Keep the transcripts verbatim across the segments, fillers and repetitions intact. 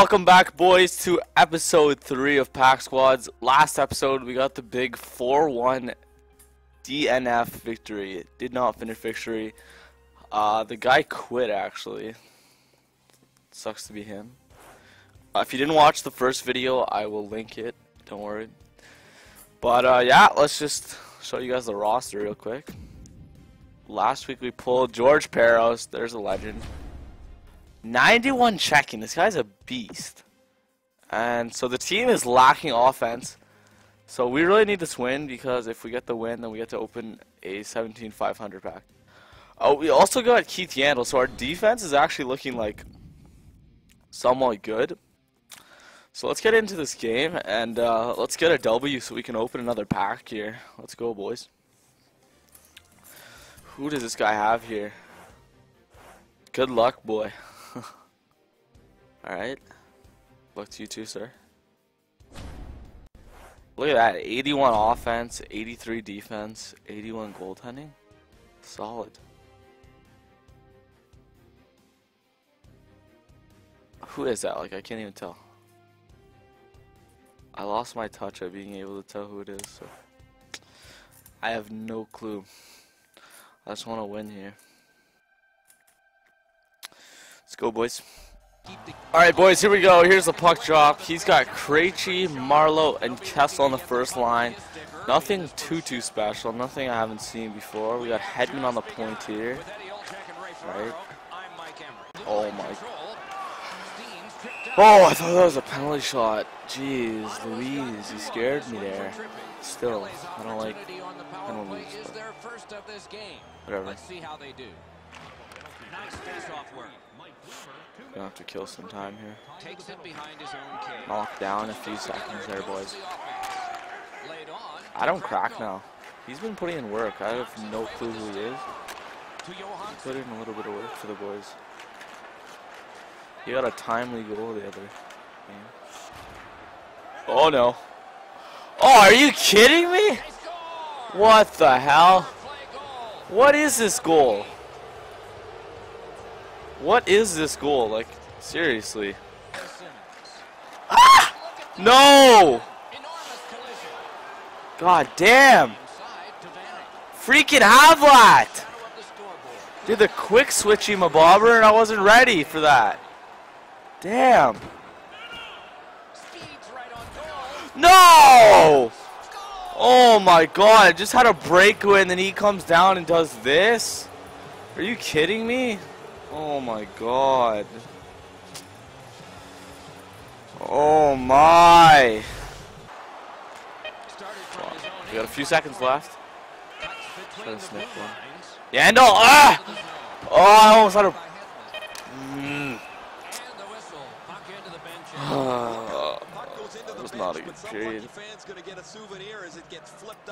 Welcome back, boys, to episode three of Pack Squads. Last episode, we got the big four one D N F victory. It did not finish victory. Uh, the guy quit, actually. Sucks to be him. Uh, if you didn't watch the first video, I will link it. Don't worry. But, uh, yeah, let's just show you guys the roster real quick. Last week, we pulled George Peros. There's a legend. ninety-one checking. This guy's a beast. And so the team is lacking offense. So we really need this win, because if we get the win, then we get to open a seventeen five hundred pack. Oh, we also got Keith Yandel. So our defense is actually looking like somewhat good. So let's get into this game and uh, let's get a W so we can open another pack here. Let's go, boys. Who does this guy have here? Good luck, boy. Alright. Luck to you too, sir. Look at that. eighty-one offense, eighty-three defense, eighty-one goaltending. Solid. Who is that? Like, I can't even tell. I lost my touch at being able to tell who it is, so I have no clue. I just want to win here. Let's go, boys. Alright, boys, here we go. Here's the puck drop. He's got Krejci, Marlowe, and Kessel on the first line. Nothing too, too special. Nothing I haven't seen before. We got Hedman on the point here. Right. Oh, my. Oh, I thought that was a penalty shot. Jeez, Louise, you scared me there. Still, I don't like penalties, but whatever. Let's see how they do. Nice face-off work. Gonna have to kill some time here. Takes it behind his own cage. Knocked down a few seconds there, boys. I don't crack now. He's been putting in work. I have no clue who he is. He put in a little bit of work for the boys. He got a timely goal the other game. Oh no. Oh, are you kidding me? What the hell? What is this goal? What is this goal? Like, seriously. Ah! No! God damn! Freaking Havlat! Did the quick switchy mabobber and I wasn't ready for that. Damn! No! Oh my god, I just had a breakaway and then he comes down and does this? Are you kidding me? Oh my god. Oh my. Well, we got a few seconds left. Try to sniff one. Yeah, no! Ah! Oh, I almost had a. Mm. Uh, that was not a good period.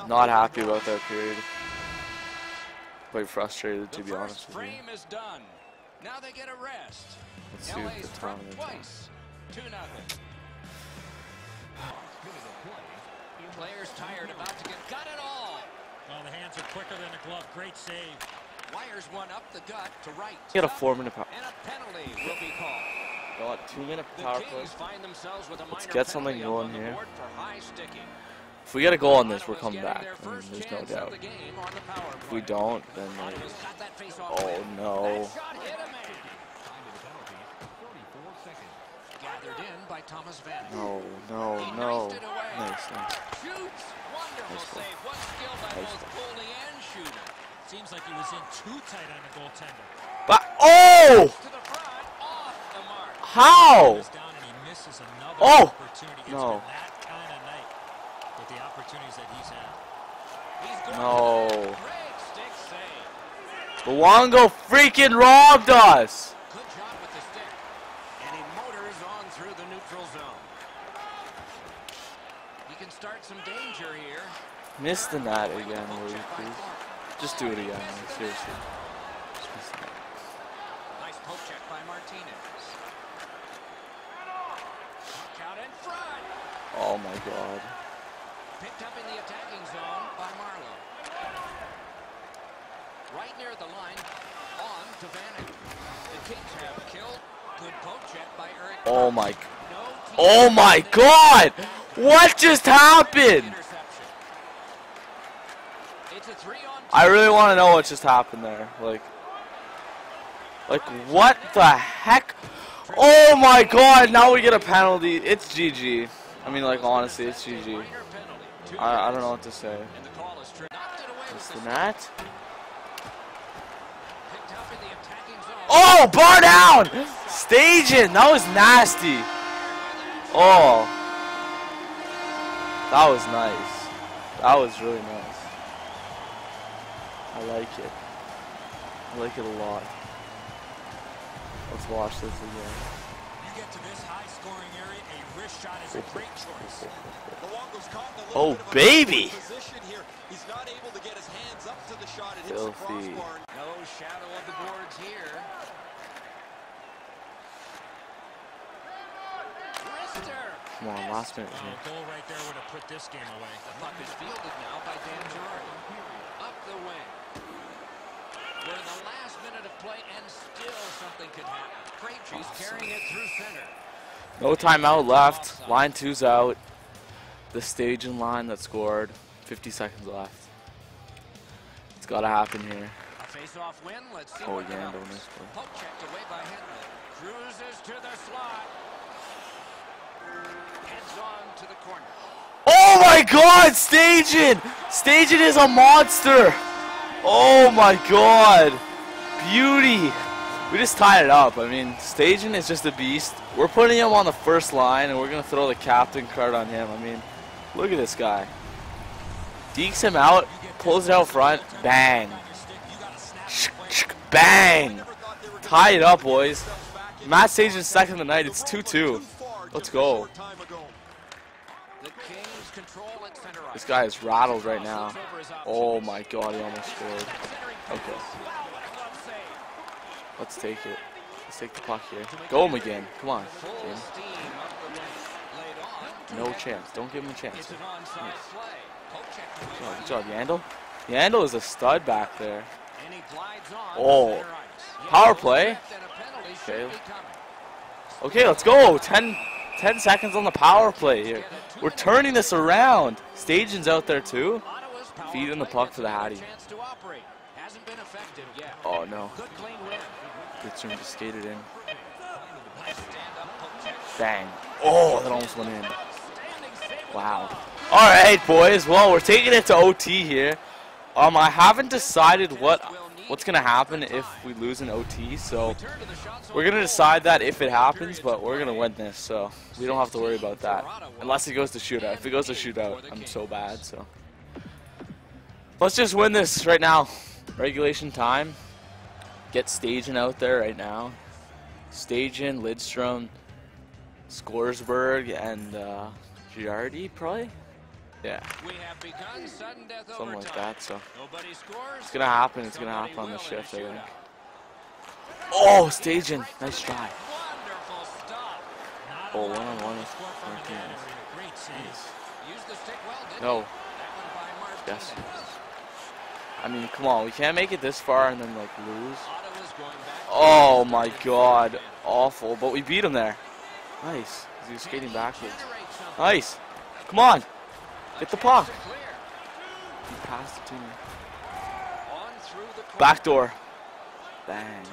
Not happy about that period. Quite frustrated, to be honest with you. Now they get a rest. Let's see if the time is two nothing. Players tired, about to get got it all. Well, the hands are quicker than the glove. Great save. Wires one up the gut to right. Get a four-minute power. And a penalty will be called. Got two-minute power play. Let's get something going here. If we get a goal on this, we're coming back. I mean, there's no doubt. If we don't, then we... Oh, no. No, no, no. Nice, nice. Nice goal. Nice goal. But, oh! How? Oh! No. The opportunities that he's had. No. Luongo freaking robbed us. Good job with the stick. And he motors on through the neutral zone. You can start some danger here. Missed the net again, will you please? Just do it again, man. Seriously. Nice poke check by Martinez. Out in front. Oh my god. Picked up in the attacking zone by Marlowe. Right near the line, on to Vanic. The Kings have killed. Good poke check by Eric. Oh my. Oh my God! What just happened? I really want to know what just happened there. Like, like what the heck? Oh my God! Now we get a penalty. It's G G. I mean, like, honestly, it's G G. I, I don't know what to say. Just the net. Oh, bar down! Stajan! That was nasty. Oh. That was nice. That was really nice. I like it. I like it a lot. Let's watch this again. You get to this high scoring area, a wrist shot is a great choice. Luongo's caught in a little bit of a baby position here. He's not able to get his hands up to the shot. It hits the crossbar. No shadow of the boards here. Come on, last minute. A goal right there would have put this game away. The puck is fielded now by Dan Girard. Up the wing. We're in the last minute of play, and still something could happen. Krejci's awesome. Carrying it through center. No timeout left. Line two's out. The Stajan line that scored. fifty seconds left. It's got to happen here. A face-off win. Let's see oh, what Yandel missed it. Poke checked away by Hedman. Cruises to their slot. Heads on to the corner. Oh my God, Stajan! Stajan is a monster! Oh my God! Beauty! We just tied it up. I mean, Stajan is just a beast. We're putting him on the first line and we're gonna throw the captain card on him. I mean, look at this guy. Dekes him out, pulls it out front, bang! Bang! Tie it up, boys. Matt Stajan's second of the night, it's two two. Let's go. This guy is rattled right now. Oh my God, he almost scored. Okay. Let's take it. Let's take the puck here. Go McGinn. Come on. McGinn. No chance. Don't give him a chance. Good job, Yandel. Yandel is a stud back there. Oh. Power play. Okay. Okay, let's go. Ten... ten seconds on the power play here. We're turning this around. Stajan's out there too. Feeding the puck to the Hattie. Oh no. Lidstrom just skated in. Bang. Oh, that almost went in. Wow. Alright boys, well we're taking it to O T here. Um, I haven't decided what what's gonna happen if we lose an O T, so we're gonna decide that if it happens, but we're gonna win this, so we don't have to worry about that unless it goes to shootout. If it goes to shootout, I'm so bad. So let's just win this right now. Regulation time. Get Stajan out there right now. Stajan, Lidstrom, Scoresberg, and uh, Giardi probably. Yeah, something like that, so it's going to happen, it's going to happen on the shift, I think. Oh, Stajan, nice try. Oh, one-on-one with Martinez. No. Yes. I mean, come on, we can't make it this far and then, like, lose. Oh, my God, awful, but we beat him there. Nice, he was skating backwards. Nice, come on. Get the puck. He passed it to me. Backdoor. Bang.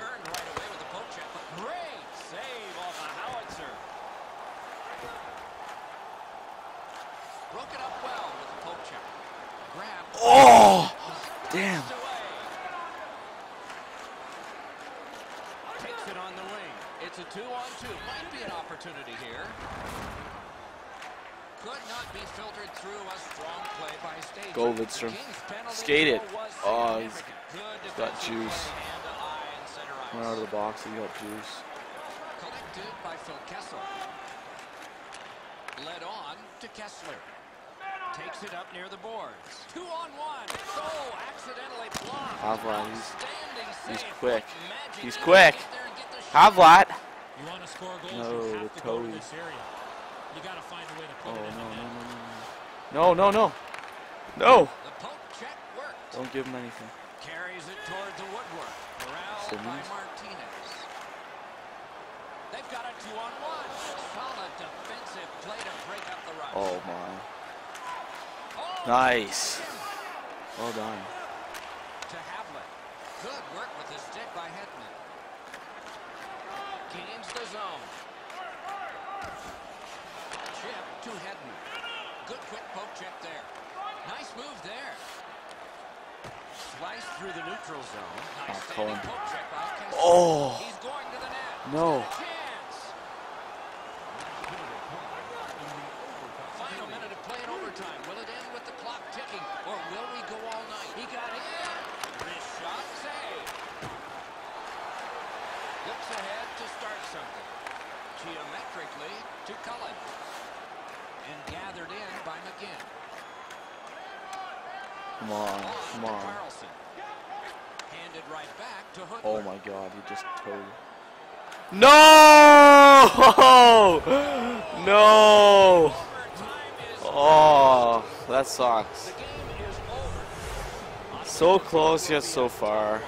Oh! Damn. Takes it on the wing. It's a two on two. Might be an opportunity here. Could not be filtered through a strong play by Stajan. Go, Lidstrom. Skate it. Oh, he's got juice. Went out of the box, he got juice. Collected by Phil Kessel. Led on to Kessler. Takes it up near the boards. Two on one. Oh, accidentally blocked. Havlat, he's, he's quick. He's quick. Havlat. No, the toe. You gotta find a way to put oh, it no, no, no, no, no, no, no, no, don't give him anything. Carries it toward the woodwork. Corralled by Martinez. They've got a two-on-one. Solid defensive play to break up the rush. Oh, my. Nice. Well done. To Havlat. Good work with the stick by Hedman. Gains the zone. Chip to Hedman. Good quick poke check there. Nice move there. Sliced through the neutral zone. Nice oh, Cullen. Poke check by Kessel. Oh. He's going to the net. No. Final minute of play in overtime. Will it end with the clock ticking, or will we go all night? He got it. This shot saved. Looks ahead to start something. Geometrically to Cullen. And gathered in by McGinn. Come on, come on. Handed right back to Hedman. Oh my God, he just totally. No! No! Oh, that sucks. So close yet so far.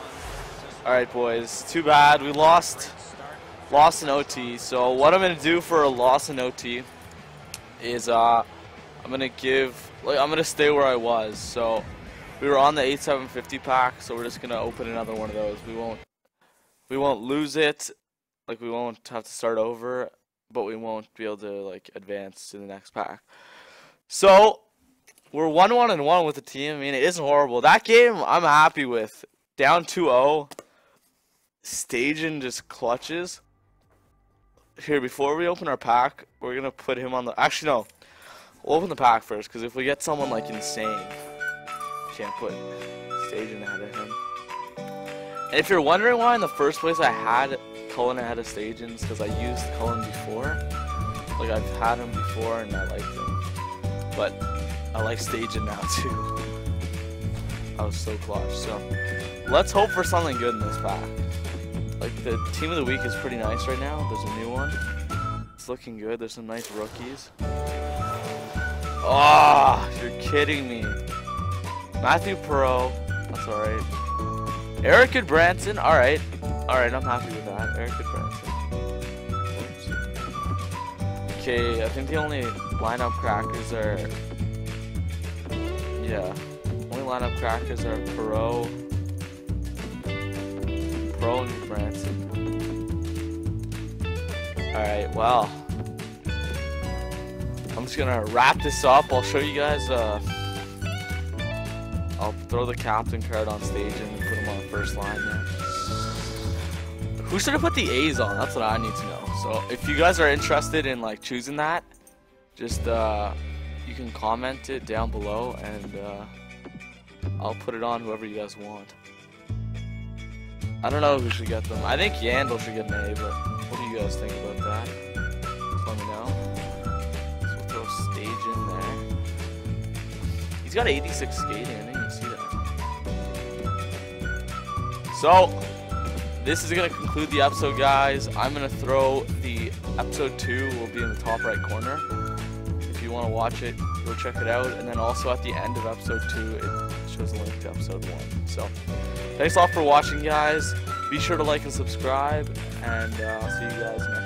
All right, boys. Too bad we lost. Lost in O T. So what I'm gonna do for a loss in O T is uh, I'm gonna give. Like, I'm gonna stay where I was. So we were on the eighty-seven fifty pack. So we're just gonna open another one of those. We won't. We won't lose it. Like, we won't have to start over, but we won't be able to, like, advance to the next pack. So we're one one and one with the team. I mean, it isn't horrible. That game I'm happy with. Down two oh. Stajan just clutches. Here, before we open our pack, we're gonna put him on the. Actually, no. We'll open the pack first, because if we get someone like insane, can't put Stajan ahead of him. And if you're wondering why in the first place I had Cullen ahead of Stajan's, because I used Cullen before. Like, I've had him before and I liked him. But I like Stajan now too. I was so clutch. So let's hope for something good in this pack. Like, the team of the week is pretty nice right now. There's a new one. It's looking good. There's some nice rookies. Ah, oh, you're kidding me. Matthew Perreault. That's alright. Eric and Branson, alright. Alright, I'm happy with that. Eric and Branson. Oops. Okay, I think the only lineup crackers are. Yeah. Only lineup crackers are Perreault. Perreault and Branson. Alright, well. I'm just gonna wrap this up. I'll show you guys. Uh, I'll throw the captain card on stage and put him on the first line there. Who should have put the A's on? That's what I need to know. So if you guys are interested in, like, choosing that, just uh, you can comment it down below, and uh, I'll put it on whoever you guys want. I don't know who should get them. I think Yandel should get an A, but what do you guys think about that? Let me know. So we'll throw Stage in there. He's got eighty-six skating, I didn't even see that. So, this is going to conclude the episode, guys. I'm going to throw the episode two will be in the top right corner. If you want to watch it, go check it out. And then also at the end of episode two, it shows a link to episode one. So, thanks a lot for watching, guys. Be sure to like and subscribe. And uh, I'll see you guys next time.